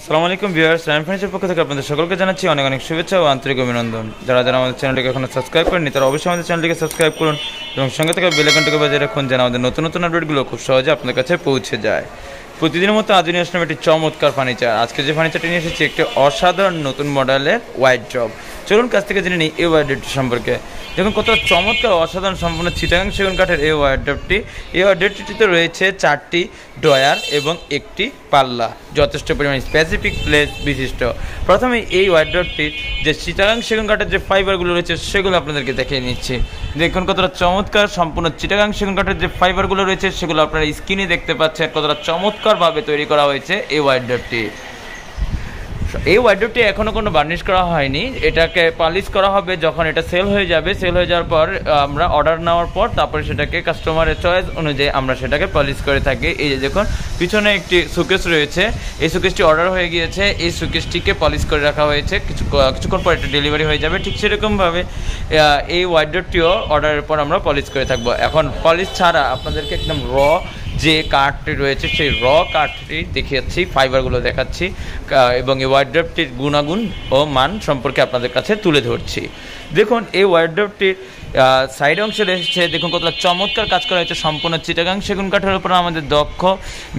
আসসালামু আলাইকুম viewers, rhyme ফার্নিচারের পক্ষ থেকে আপনাদের সকলকে জানাচ্ছি অনেক অনেক শুভেচ্ছা ও আন্তরিক অভিনন্দন। যারা যারা আমাদের চ্যানেলটিকে এখনো সাবস্ক্রাইব করেননি তারা অবশ্যই আমাদের চ্যানেলটিকে সাবস্ক্রাইব করুন এবং সঙ্গে থেকে বেল আইকনটিকে বাজিয়ে রাখুন যেন আমাদের নতুন নতুন আপডেটগুলো খুব সহজে আপনার কাছে পৌঁছে যায়। প্রতিদিনের মতো আজ নিয়ে আসলাম একটি চমৎকার ফার্নিচার। আজকে যে ফার্নিচারটি নিয়ে এসেছি একটি অসাধারণ নতুন মডেলের ওয়াইড জব। চলুন কাছ থেকে জেনে নিই এই ওয়াইড ডেটটি সম্পর্কে। দেখুন কত চমৎকার অসাধারণ সম্পূর্ণ চিটাগং সেগুন কাঠের এই ওয়াইড ডেটটি। এই ওয়াইড ডেটটিতে রয়েছে 4টি ডয়ার এবং 1টি পাল্লা, যথেষ্ট পরিমাণ স্পেসিফিক প্লেস বিশিষ্ট। প্রথমে এই ওয়াইড ডেটটির যে চিটাগং সেগুন কাঠের যে ফাইবারগুলো রয়েছে সেগুলো আপনাদেরকে দেখিয়ে নিচ্ছি। দেখুন কতটা চমৎকার সম্পূর্ণ চিটাগং সেগুন কাঠের যে ফাইবারগুলো রয়েছে সেগুলো আপনারা স্ক্রিনে দেখতে পাচ্ছেন। কতটা চমৎকারভাবে তৈরি করা হয়েছে এই ওয়াইড ডেটটি। এই ওয়াইড ডোরটি এখনও কোনো বার্নিশ করা হয়নি, এটাকে পালিশ করা হবে যখন এটা সেল হয়ে যাবে। সেল হয়ে যাওয়ার পর আমরা অর্ডার নেওয়ার পর তারপরে সেটাকে কাস্টমারের চয়েস অনুযায়ী আমরা সেটাকে পালিশ করে থাকি। এই যে দেখুন পিছনে একটি সুকেস রয়েছে, এই সুকেসটি অর্ডার হয়ে গিয়েছে। এই সুকেসটিকে পালিশ করে রাখা হয়েছে, কিছুক্ষণ পর এটা ডেলিভারি হয়ে যাবে। ঠিক সেরকমভাবে এই ওয়াইড ডোরটিও অর্ডারের পর আমরা পালিশ করে থাকবো। এখন পালিশ ছাড়া আপনাদেরকে একদম র যে কাঠটি রয়েছে সেই র কাঠটি দেখাচ্ছি, ফাইবারগুলো দেখাচ্ছি এবং এই ওয়াইড ড্রপটির গুণাগুণ ও মান সম্পর্কে আপনাদের কাছে তুলে ধরছি। দেখুন এই ওয়াইড ড্রপটির সাইড অংশে রয়েছে, দেখুন কতটা চমৎকার কাজ করা হয়েছে। সম্পূর্ণ চিটাগং সেগুন কাঠের উপর আমাদের দক্ষ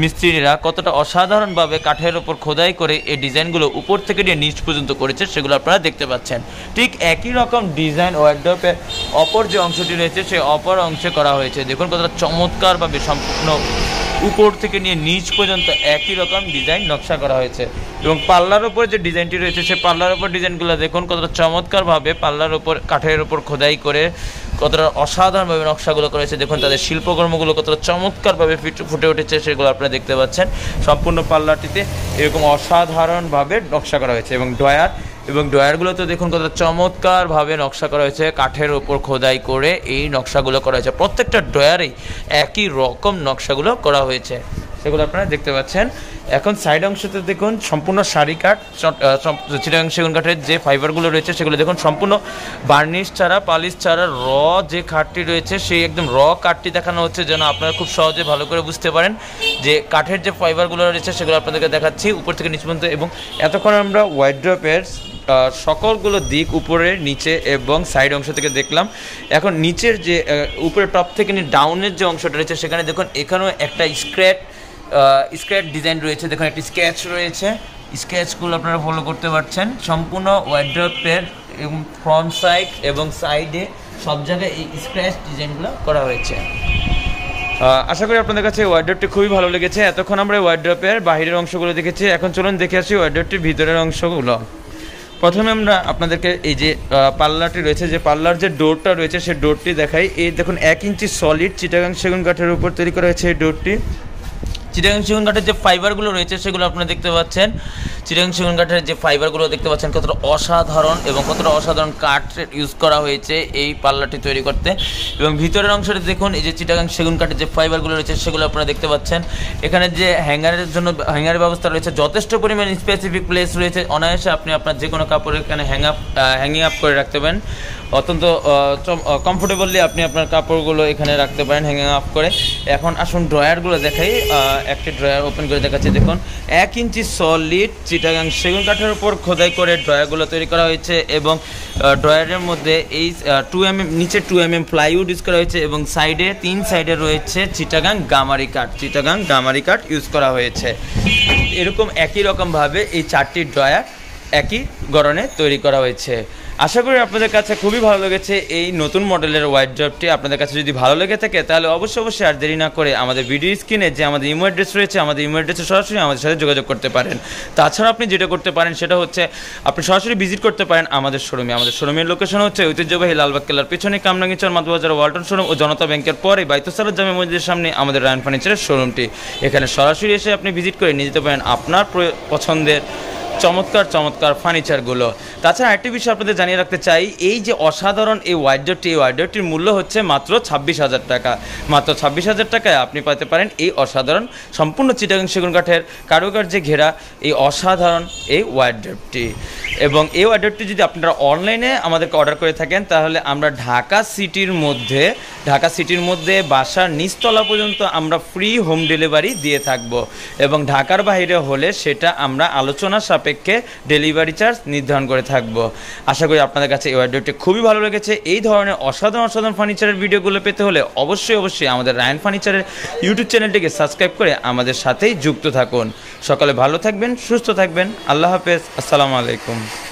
মিস্ত্রিরা কতটা অসাধারণভাবে কাঠের উপর খোদাই করে এই ডিজাইনগুলো উপর থেকে নিয়ে নিচ পর্যন্ত করেছে, সেগুলো আপনারা দেখতে পাচ্ছেন। ঠিক একই রকম ডিজাইন ওয়াইড ড্রপের অপর যে অংশটি রয়েছে সেই অপর অংশে করা হয়েছে। দেখুন কতটা চমৎকারভাবে সম্পূর্ণ উপর থেকে নিয়ে নিচ পর্যন্ত একই রকম ডিজাইন নকশা করা হয়েছে। এবং পাল্লার উপর যে ডিজাইনটি রয়েছে সেই পাল্লার উপর ডিজাইনগুলো দেখুন কতটা চমৎকারভাবে পাল্লার উপর কাঠের উপর খোদাই করে কতটা অসাধারণভাবে নকশাগুলো করেছে। দেখুন তাদের শিল্পকর্মগুলো কতটা চমৎকারভাবে ফুটে উঠেছে, সেগুলো আপনারা দেখতে পাচ্ছেন। সম্পূর্ণ পাল্লাটিতে এরকম অসাধারণভাবে নকশা করা হয়েছে। এবং ডয়ারগুলো তো দেখুন কত চমৎকারভাবে নকশা করা হয়েছে, কাঠের ওপর খোদাই করে এই নকশাগুলো করা হয়েছে। প্রত্যেকটা ডয়ারেই একই রকম নকশাগুলো করা হয়েছে, সেগুলো আপনারা দেখতে পাচ্ছেন। এখন সাইড অংশতে দেখুন সম্পূর্ণ সারি কাঠ চিটাগং সেগুন কাঠের যে ফাইবারগুলো রয়েছে সেগুলো দেখুন সম্পূর্ণ বার্নিশ ছাড়া পালিশ ছাড়া র যে কাঠটি রয়েছে সেই একদম র কাঠটি দেখানো হচ্ছে যেন আপনারা খুব সহজে ভালো করে বুঝতে পারেন যে কাঠের যে ফাইবারগুলো রয়েছে সেগুলো আপনাদেরকে দেখাচ্ছি উপর থেকে নিচ পর্যন্ত। এবং এতক্ষণ আমরা ওয়াইড ড্রপের সকলগুলো দিক উপরে নিচে এবং সাইড অংশ থেকে দেখলাম। এখন নিচের যে উপরে টপ থেকে নিয়ে ডাউনের যে অংশটা রয়েছে সেখানে দেখুন এখানেও একটা স্ক্র্যাচ ডিজাইন রয়েছে। দেখুন একটি স্কেচ রয়েছে, স্কেচগুলো আপনারা ফলো করতে পারছেন। সম্পূর্ণ ওয়াইড ড্রপের এবং ফ্রন্ট সাইড এবং সাইডে সব জায়গায় এই স্ক্র্যাচ ডিজাইনগুলো করা হয়েছে। আশা করি আপনাদের কাছে ওয়াইড ড্রপটি খুবই ভালো লেগেছে। এতক্ষণ আমরা ওয়াইড ড্রপের বাহিরের অংশগুলো দেখেছি, এখন চলুন দেখে আসি ওয়াইড ড্রপটির ভিতরের অংশগুলো। প্রথমে আমরা আপনাদেরকে এই যে পাল্লাটি রয়েছে, যে পাল্লার যে ডোরটা রয়েছে সেই ডোরটি দেখাই। এই দেখুন 1 ইঞ্চি সলিড চিটাগং সেগুন কাঠের উপর তৈরি করা হয়েছে এই ডোরটি। চিটাগং সেগুন কাঠের যে ফাইবারগুলো রয়েছে সেগুলো আপনারা দেখতে পাচ্ছেন। চিটাগং সেগুন কাঠের যে ফাইবারগুলো দেখতে পাচ্ছেন কতটা অসাধারণ এবং কতটা অসাধারণ কাঠের ইউজ করা হয়েছে এই পাল্লাটি তৈরি করতে। এবং ভিতরের অংশটা দেখুন এই যে চিটাগং সেগুন কাঠের যে ফাইবারগুলো রয়েছে সেগুলো আপনারা দেখতে পাচ্ছেন। এখানে যে হ্যাঙ্গারের জন্য হ্যাঙ্গারের ব্যবস্থা রয়েছে, যথেষ্ট পরিমাণ স্পেসিফিক প্লেস রয়েছে। অনায়াসে আপনি আপনার যে কোনো কাপড় এখানে হ্যাঙ্গিং আপ করে রাখতে পারেন। অত্যন্ত কমফোর্টেবলি আপনি আপনার কাপড়গুলো এখানে রাখতে পারেন হ্যাঙ্গিং আপ করে। এখন আসুন ড্রয়ারগুলো দেখাই। একটি ড্রয়ার ওপেন করে দেখাচ্ছি। দেখুন 1 ইঞ্চি সলিড চিটাগং সেগুন কাঠের উপর খোদাই করে ড্রয়ারগুলো তৈরি করা হয়েছে। এবং ড্রয়ারের মধ্যে এই 2 mm নিচে 2 mm প্লাইউড ইউজ করা হয়েছে এবং সাইডে 3 সাইডে রয়েছে চিটাগং গামারি কাঠ ইউজ করা হয়েছে। এরকম একই রকমভাবে এই 4টি ড্রয়ার একই গড়নে তৈরি করা হয়েছে। আশা করি আপনাদের কাছে খুবই ভালো লেগেছে এই নতুন মডেলের ওয়াইড ড্রপটি। আপনাদের কাছে যদি ভালো লেগে থাকে তাহলে অবশ্যই আর দেরি না করে আমাদের ভিডিও স্ক্রিনে যে আমাদের ইমেল অ্যাড্রেস রয়েছে আমাদের ইমেল অ্যাড্রেসে সরাসরি আমাদের সাথে যোগাযোগ করতে পারেন। তাছাড়া আপনি যেটা করতে পারেন সেটা হচ্ছে আপনি সরাসরি ভিজিট করতে পারেন আমাদের শোরুমে। আমাদের শোরুমের লোকেশন হচ্ছে ঐতিহ্যবাহী লালবাগ কেল্লার পিছনে কামরাঙ্গীচর মাদবাজার ওয়ালটন শোরুম ও জনতা ব্যাংকের পরে বাইতুসালাত জামে মসজিদের সামনে আমাদের রায়ন ফার্নিচারের শোরুমটি। এখানে সরাসরি এসে আপনি ভিজিট করে নিয়ে যেতে পারেন আপনার পছন্দের চমৎকার ফার্নিচারগুলো। তাছাড়া আরেকটি বিষয় আপনাদের জানিয়ে রাখতে চাই, এই যে অসাধারণ এই ওয়াইড ডোরটির মূল্য হচ্ছে মাত্র 26,000 টাকা। মাত্র 26,000 টাকায় আপনি পেতে পারেন এই অসাধারণ সম্পূর্ণ চিটাগং সেগুন কাঠের কারুকার্যে ঘেরা এই অসাধারণ এই ওয়াইড ডোরটি। এবং এই ওয়াইড ডোরটি যদি আপনারা অনলাইনে আমাদেরকে অর্ডার করে থাকেন তাহলে আমরা ঢাকা সিটির মধ্যে ঢাকা সিটির মধ্যে বাসার নিচতলা পর্যন্ত আমরা ফ্রি হোম ডেলিভারি দিয়ে থাকব এবং ঢাকার বাইরে হলে সেটা আমরা আলোচনা সাপেক্ষে ডেলিভারি চার্জ নির্ধারণ করে থাকব। আশা করি আপনাদের কাছে এই ভিডিওটি খুবই ভালো লেগেছে। এই ধরনের অসাধারণ অসাধারণ ফার্নিচারের ভিডিওগুলো পেতে হলে অবশ্যই অবশ্যই আমাদের রায়ন ফার্নিচারের ইউটিউব চ্যানেলটিকে সাবস্ক্রাইব করে আমাদের সাথেই যুক্ত থাকুন। সকালে ভালো থাকবেন, সুস্থ থাকবেন। আল্লাহ হাফেজ, আসসালামু আলাইকুম।